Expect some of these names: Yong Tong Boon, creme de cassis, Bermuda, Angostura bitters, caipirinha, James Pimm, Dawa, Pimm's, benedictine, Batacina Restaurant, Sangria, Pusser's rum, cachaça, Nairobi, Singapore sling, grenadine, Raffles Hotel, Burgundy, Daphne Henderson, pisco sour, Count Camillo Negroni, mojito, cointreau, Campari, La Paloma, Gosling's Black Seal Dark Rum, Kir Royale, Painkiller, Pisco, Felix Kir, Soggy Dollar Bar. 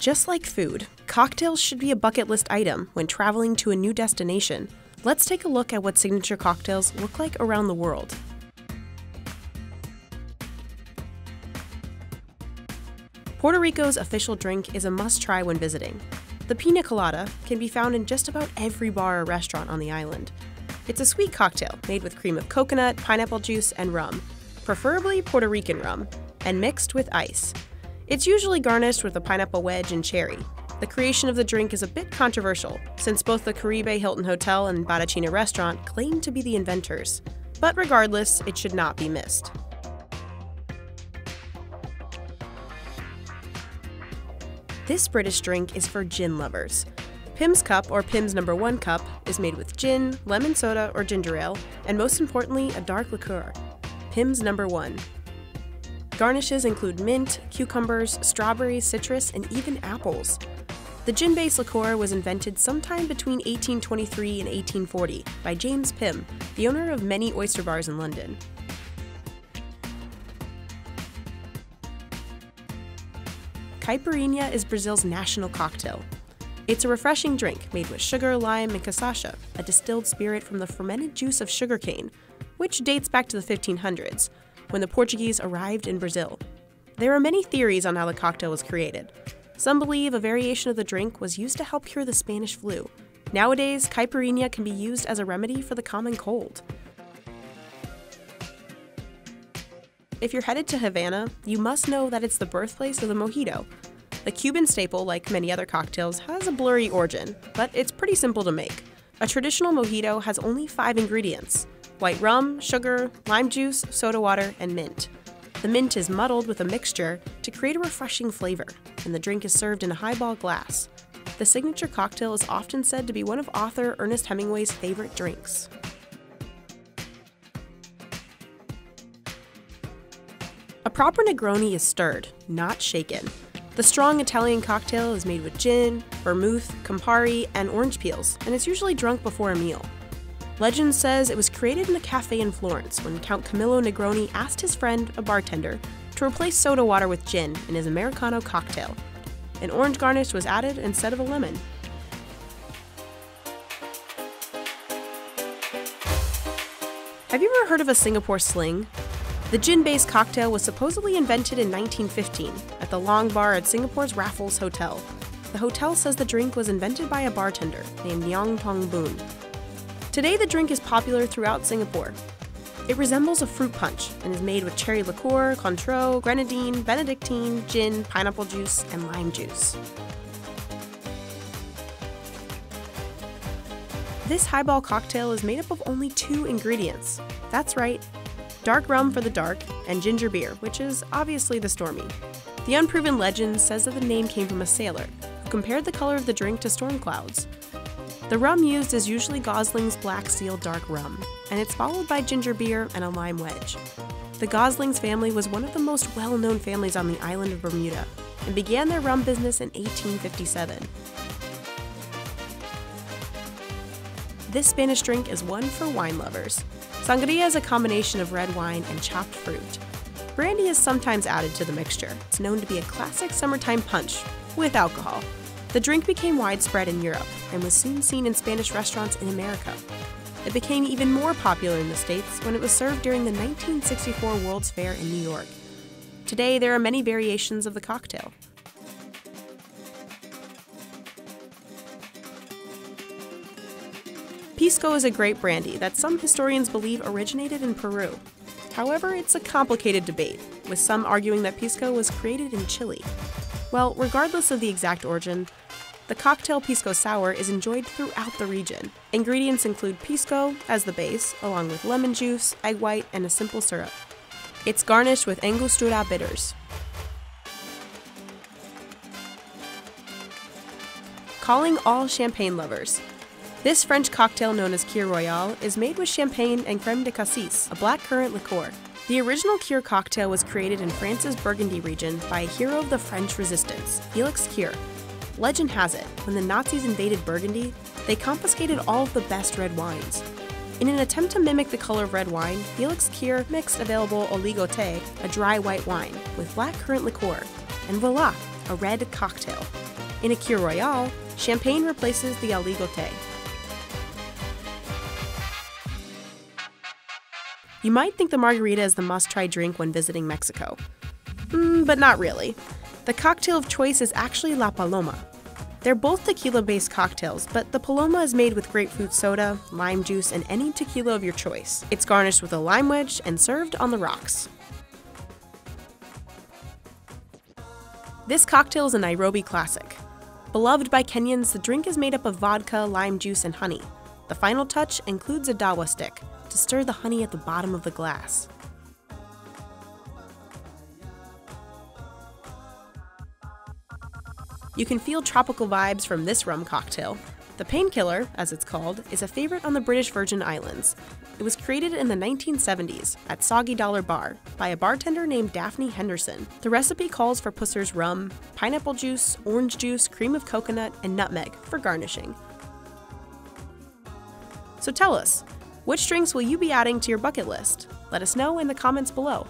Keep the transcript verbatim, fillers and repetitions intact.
Just like food, cocktails should be a bucket list item when traveling to a new destination. Let's take a look at what signature cocktails look like around the world. Puerto Rico's official drink is a must-try when visiting. The piña colada can be found in just about every bar or restaurant on the island. It's a sweet cocktail made with cream of coconut, pineapple juice, and rum, preferably Puerto Rican rum, and mixed with ice. It's usually garnished with a pineapple wedge and cherry. The creation of the drink is a bit controversial, since both the Caribe Hilton Hotel and Batacina Restaurant claim to be the inventors. But regardless, it should not be missed. This British drink is for gin lovers. Pimm's Cup, or Pimm's Number One Cup, is made with gin, lemon soda or ginger ale, and most importantly, a dark liqueur, Pimm's Number One. Garnishes include mint, cucumbers, strawberries, citrus, and even apples. The gin-based liqueur was invented sometime between eighteen twenty-three and eighteen forty by James Pimm, the owner of many oyster bars in London. Caipirinha is Brazil's national cocktail. It's a refreshing drink made with sugar, lime, and cachaça, a distilled spirit from the fermented juice of sugarcane, which dates back to the fifteen hundreds, when the Portuguese arrived in Brazil. There are many theories on how the cocktail was created. Some believe a variation of the drink was used to help cure the Spanish flu. Nowadays, caipirinha can be used as a remedy for the common cold. If you're headed to Havana, you must know that it's the birthplace of the mojito. The Cuban staple, like many other cocktails, has a blurry origin, but it's pretty simple to make. A traditional mojito has only five ingredients: white rum, sugar, lime juice, soda water, and mint. The mint is muddled with a mixture to create a refreshing flavor, and the drink is served in a highball glass. The signature cocktail is often said to be one of author Ernest Hemingway's favorite drinks. A proper Negroni is stirred, not shaken. The strong Italian cocktail is made with gin, vermouth, Campari, and orange peels, and is usually drunk before a meal. Legend says it was created in a cafe in Florence when Count Camillo Negroni asked his friend, a bartender, to replace soda water with gin in his Americano cocktail. An orange garnish was added instead of a lemon. Have you ever heard of a Singapore sling? The gin-based cocktail was supposedly invented in nineteen fifteen at the Long Bar at Singapore's Raffles Hotel. The hotel says the drink was invented by a bartender named Yong Tong Boon. Today the drink is popular throughout Singapore. It resembles a fruit punch and is made with cherry liqueur, cointreau, grenadine, benedictine, gin, pineapple juice, and lime juice. This highball cocktail is made up of only two ingredients. That's right. Dark rum for the dark, and ginger beer, which is obviously the stormy. The unproven legend says that the name came from a sailor, who compared the color of the drink to storm clouds. The rum used is usually Gosling's Black Seal Dark Rum, and it's followed by ginger beer and a lime wedge. The Gosling's family was one of the most well-known families on the island of Bermuda, and began their rum business in eighteen fifty-seven. This Spanish drink is one for wine lovers. Sangria is a combination of red wine and chopped fruit. Brandy is sometimes added to the mixture. It's known to be a classic summertime punch, with alcohol. The drink became widespread in Europe and was soon seen in Spanish restaurants in America. It became even more popular in the States when it was served during the nineteen sixty-four World's Fair in New York. Today, there are many variations of the cocktail. Pisco is a great brandy that some historians believe originated in Peru. However, it's a complicated debate, with some arguing that Pisco was created in Chile. Well, regardless of the exact origin, the cocktail Pisco Sour is enjoyed throughout the region. Ingredients include Pisco as the base, along with lemon juice, egg white, and a simple syrup. It's garnished with Angostura bitters. Calling all champagne lovers. This French cocktail, known as Kir Royale, is made with champagne and creme de cassis, a blackcurrant liqueur. The original Kir cocktail was created in France's Burgundy region by a hero of the French resistance, Felix Kir. Legend has it, when the Nazis invaded Burgundy, they confiscated all of the best red wines. In an attempt to mimic the color of red wine, Felix Kir mixed available Aligoté, a dry white wine, with blackcurrant liqueur, and voila, a red cocktail. In a Kir Royale, champagne replaces the Aligoté. You might think the margarita is the must-try drink when visiting Mexico. Mm, but not really. The cocktail of choice is actually La Paloma. They're both tequila-based cocktails, but the Paloma is made with grapefruit soda, lime juice, and any tequila of your choice. It's garnished with a lime wedge and served on the rocks. This cocktail is a Nairobi classic. Beloved by Kenyans, the drink is made up of vodka, lime juice, and honey. The final touch includes a Dawa stick to stir the honey at the bottom of the glass. You can feel tropical vibes from this rum cocktail. The Painkiller, as it's called, is a favorite on the British Virgin Islands. It was created in the nineteen seventies at Soggy Dollar Bar by a bartender named Daphne Henderson. The recipe calls for pusser's rum, pineapple juice, orange juice, cream of coconut, and nutmeg for garnishing. So tell us, which drinks will you be adding to your bucket list? Let us know in the comments below.